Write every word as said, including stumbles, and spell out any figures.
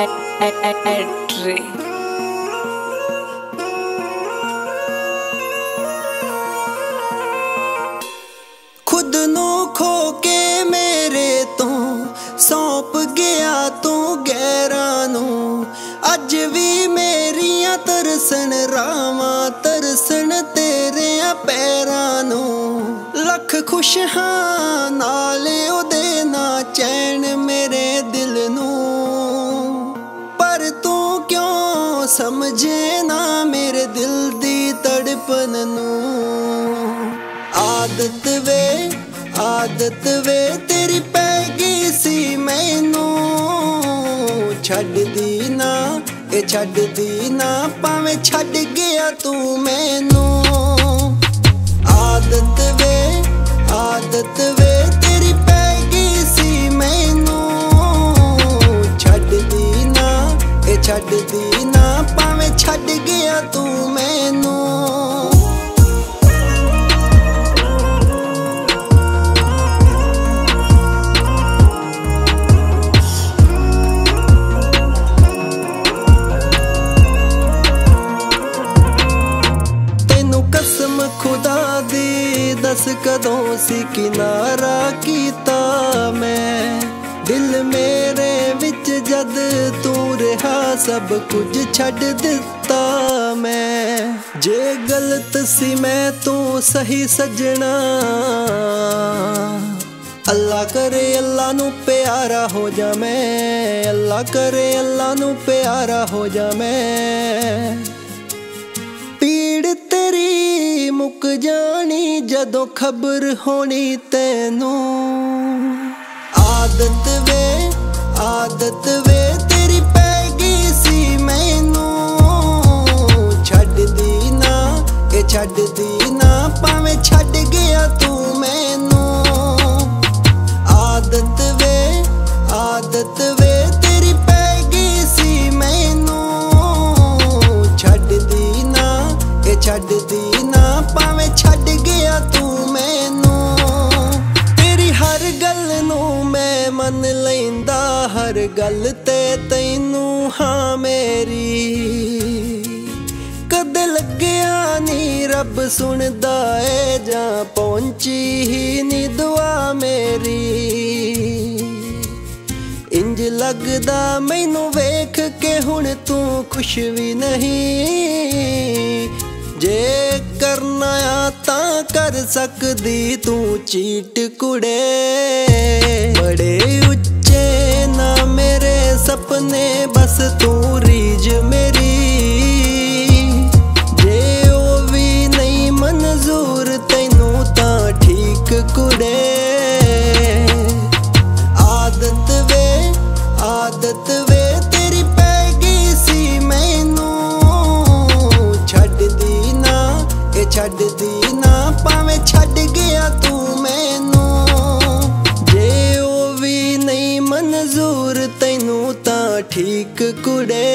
एट्री खुद नू खो के मेरे तो सौंप गया तू गैरा नू अज भी मेरिया तरसन रामा तरसन तेरे पैरा नू लख खुश हाँ नाले उदे ना चैन मेरे दिल नू पर तू क्यों समझे ना मेरे दिल दी तड़पन नू आदत वे आदत वे तेरी पै गई सी मैनू छड़ दी ना ए छड़ दी ना पावे छड़ गया तू मैनू आदत वे आदत वे तेरी पै गई सी मैनू छड़ दी ना ए छड़ दी ना पावे छड़ गया तू मैनू खुदा दी दस कदों सी किनारा कीता मैं दिल मेरे विच जद तू रहा सब कुछ छड़ दिता मैं जे गलत सी मैं तू सही सजना अल्लाह करे अल्लाह नू प्यारा हो जा मैं अल्लाह करे अल्लाह नू प्यारा हो जा मैं पीड़ तेरी मुक जानी जदों खबर होनी तैनूं आदत वे आदत वे तेरी पै गई सी मैनू छड़ दी ना ए छड़ दी ना पावे छड़ गया तू मैनू आदत वे आदत वे तेरी पै गई सी मैनू छड़ दी ना ए छड़ दी ना पावे छड़ गया तू मैनू तेरी हर गल नू मैं मन लैंदा हर गल ते तैनू हाँ मेरी कद लग्या नी रब सुनदा ए जां पहुंची ही नी दुआ मेरी इंज लगदा मैनू वेख के हुण तू खुश भी नहीं जे करना आता कर सकदी तू चीट कुड़े बड़े उच्चे ना मेरे सपने बस तू रीज मेरी जे ओ भी नहीं मंजूर तैनू ता ठीक कुड़े आदत वे आदत वे तेरी पै गई सी मैनू छड़ दी छड़ दी ना पावे छड़ गया तू मैनू जे ओ भी नहीं मंजूर तैनू ता ठीक कुड़े।